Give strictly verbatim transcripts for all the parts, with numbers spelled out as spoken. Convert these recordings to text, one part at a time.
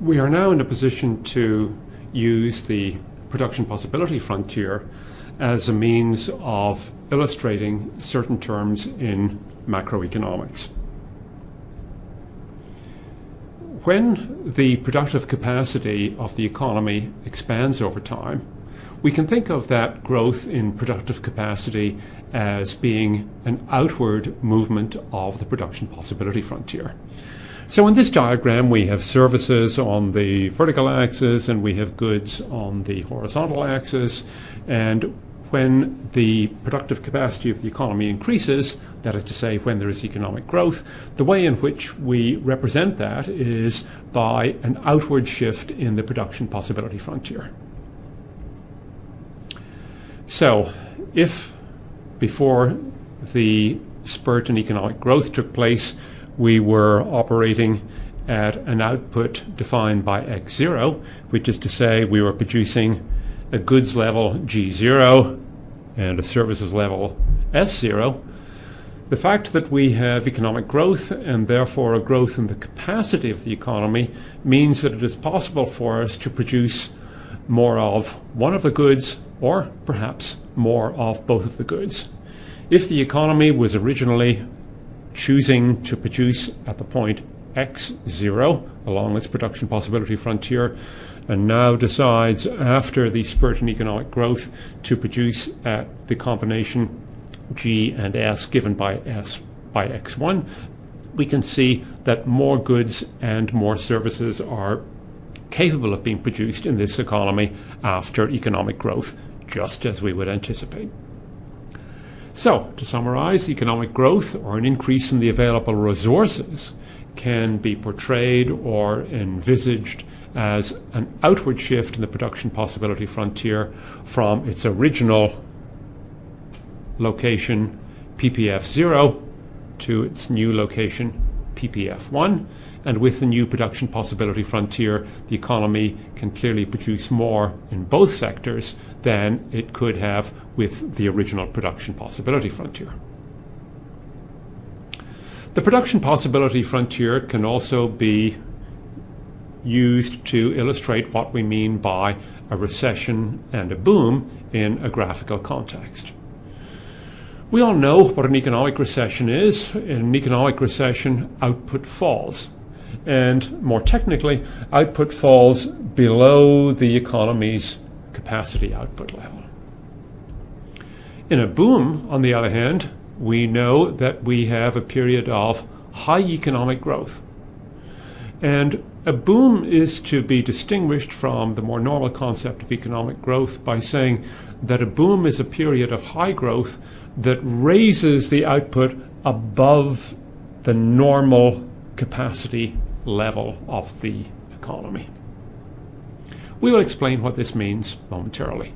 We are now in a position to use the production possibility frontier as a means of illustrating certain terms in macroeconomics. When the productive capacity of the economy expands over time, we can think of that growth in productive capacity as being an outward movement of the production possibility frontier. So in this diagram, we have services on the vertical axis and we have goods on the horizontal axis. And when the productive capacity of the economy increases, that is to say, when there is economic growth, the way in which we represent that is by an outward shift in the production possibility frontier. So if before the spurt in economic growth took place, we were operating at an output defined by x zero, which is to say we were producing a goods level g zero and a services level s zero. The fact that we have economic growth and therefore a growth in the capacity of the economy means that it is possible for us to produce more of one of the goods or perhaps more of both of the goods. If the economy was originally choosing to produce at the point x zero along its production possibility frontier and now decides after the spurt in economic growth to produce at the combination g and s given by s by x one, we can see that more goods and more services are capable of being produced in this economy after economic growth, just as we would anticipate. So, to summarize, economic growth, or an increase in the available resources, can be portrayed or envisaged as an outward shift in the production possibility frontier from its original location P P F zero to its new location P P F one, and with the new production possibility frontier, the economy can clearly produce more in both sectors than it could have with the original production possibility frontier. The production possibility frontier can also be used to illustrate what we mean by a recession and a boom in a graphical context. We all know what an economic recession is. In an economic recession, output falls. And more technically, output falls below the economy's capacity output level. In a boom, on the other hand, we know that we have a period of high economic growth. And a boom is to be distinguished from the more normal concept of economic growth by saying that a boom is a period of high growth that raises the output above the normal capacity level of the economy. We will explain what this means momentarily.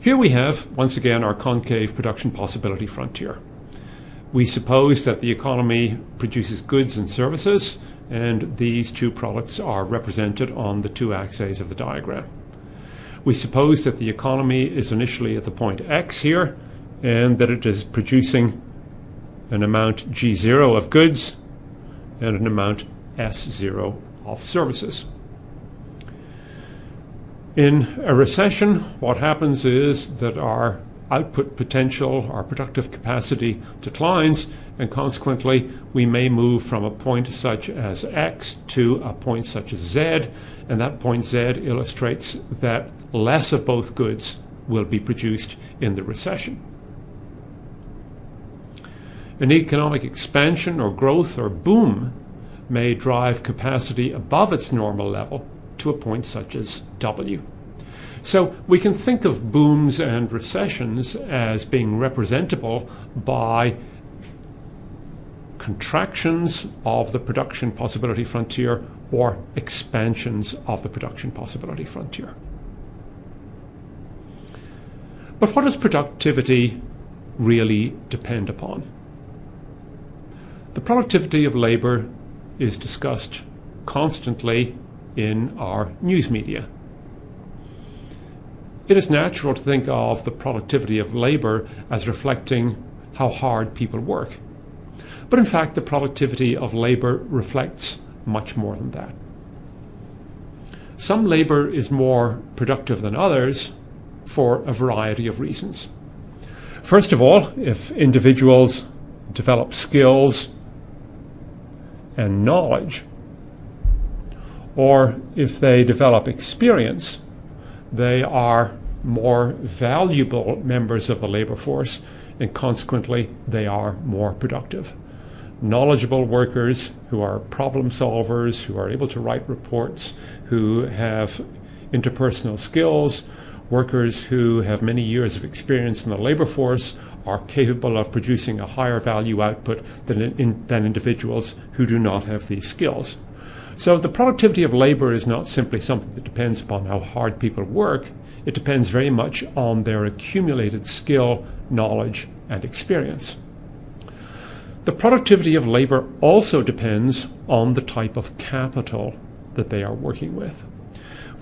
Here we have, once again, our concave production possibility frontier. We suppose that the economy produces goods and services, and these two products are represented on the two axes of the diagram. We suppose that the economy is initially at the point X here, and that it is producing an amount G zero of goods and an amount S zero of services. In a recession, what happens is that our output potential, our productive capacity declines, and consequently we may move from a point such as X to a point such as Z, and that point Z illustrates that less of both goods will be produced in the recession. An economic expansion or growth or boom may drive capacity above its normal level to a point such as W. So we can think of booms and recessions as being representable by contractions of the production possibility frontier or expansions of the production possibility frontier. But what does productivity really depend upon? The productivity of labor is discussed constantly in our news media. It is natural to think of the productivity of labor as reflecting how hard people work. But in fact, the productivity of labor reflects much more than that. Some labor is more productive than others for a variety of reasons. First of all, if individuals develop skills and knowledge, or if they develop experience, they are more valuable members of the labor force, and consequently they are more productive. Knowledgeable workers who are problem solvers, who are able to write reports, who have interpersonal skills, workers who have many years of experience in the labor force are capable of producing a higher value output than, in, than individuals who do not have these skills. So the productivity of labor is not simply something that depends upon how hard people work. It depends very much on their accumulated skill, knowledge, and experience. The productivity of labor also depends on the type of capital that they are working with.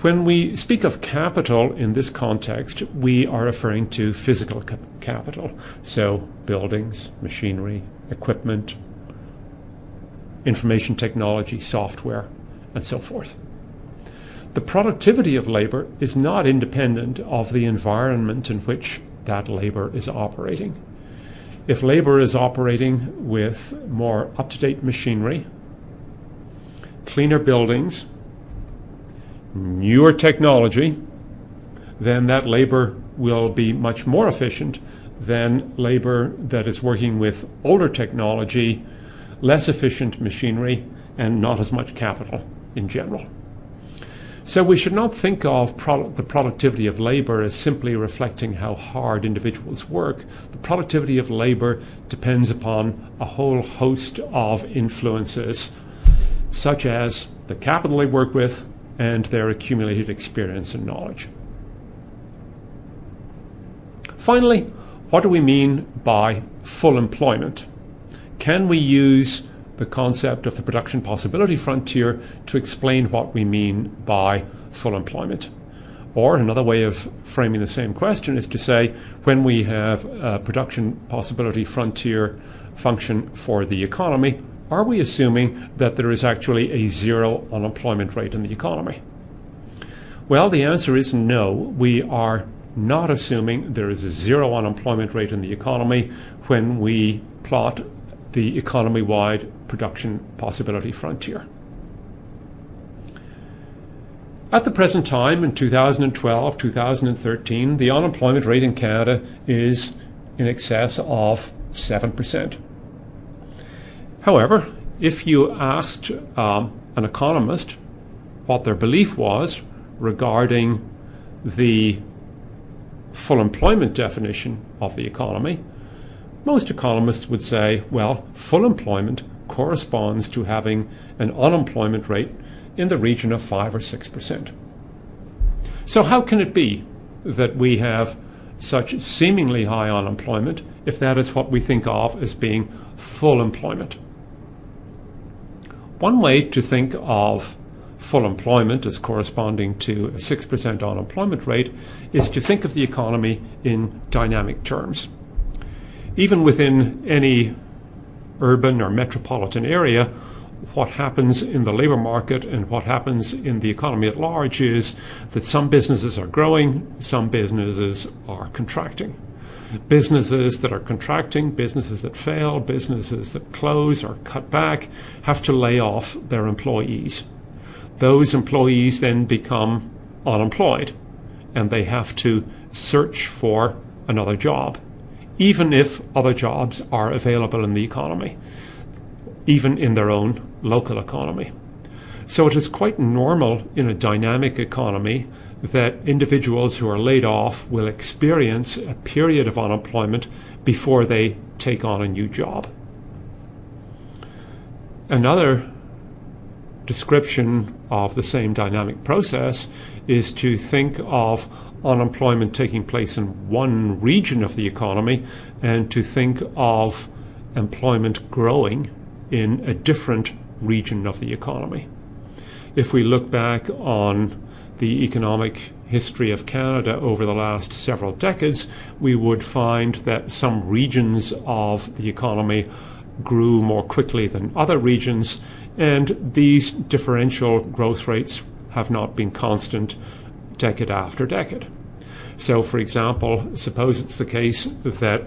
When we speak of capital in this context, we are referring to physical capital, so buildings, machinery, equipment, information technology, software, and so forth. The productivity of labor is not independent of the environment in which that labor is operating. If labor is operating with more up-to-date machinery, cleaner buildings, newer technology, then that labor will be much more efficient than labor that is working with older technology, less efficient machinery, and not as much capital in general. So we should not think of product, the productivity of labor as simply reflecting how hard individuals work. The productivity of labor depends upon a whole host of influences, such as the capital they work with, and their accumulated experience and knowledge. Finally, what do we mean by full employment? Can we use the concept of the production possibility frontier to explain what we mean by full employment? Or another way of framing the same question is to say, when we have a production possibility frontier function for the economy, are we assuming that there is actually a zero unemployment rate in the economy? Well, the answer is no. We are not assuming there is a zero unemployment rate in the economy when we plot the economy-wide production possibility frontier. At the present time, in two thousand twelve, two thousand thirteen, the unemployment rate in Canada is in excess of seven percent. However, if you asked um, an economist what their belief was regarding the full employment definition of the economy, most economists would say, well, full employment corresponds to having an unemployment rate in the region of five or six percent. So how can it be that we have such seemingly high unemployment if that is what we think of as being full employment? One way to think of full employment as corresponding to a six percent unemployment rate is to think of the economy in dynamic terms. Even within any urban or metropolitan area, what happens in the labor market and what happens in the economy at large is that some businesses are growing, some businesses are contracting. Businesses that are contracting, businesses that fail, businesses that close or cut back have to lay off their employees. Those employees then become unemployed and they have to search for another job, even if other jobs are available in the economy, even in their own local economy. So it is quite normal in a dynamic economy that individuals who are laid off will experience a period of unemployment before they take on a new job. Another description of the same dynamic process is to think of unemployment taking place in one region of the economy and to think of employment growing in a different region of the economy. If we look back on the economic history of Canada over the last several decades, we would find that some regions of the economy grew more quickly than other regions, And these differential growth rates have not been constant decade after decade. So, for example, suppose it's the case that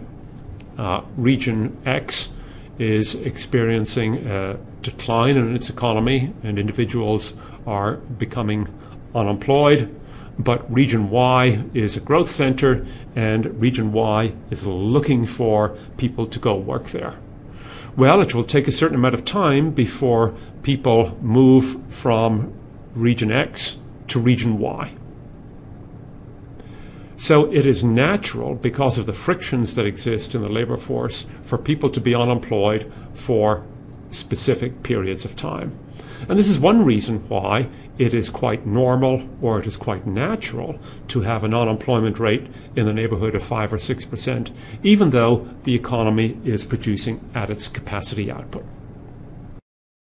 uh, region X is experiencing a decline in its economy and individuals are becoming unemployed, but region Y is a growth center and region Y is looking for people to go work there. Well, it will take a certain amount of time before people move from region X to region Y. So it is natural, because of the frictions that exist in the labor force, for people to be unemployed for specific periods of time. And this is one reason why it is quite normal, or it is quite natural, to have an unemployment rate in the neighborhood of five or six percent, even though the economy is producing at its capacity output.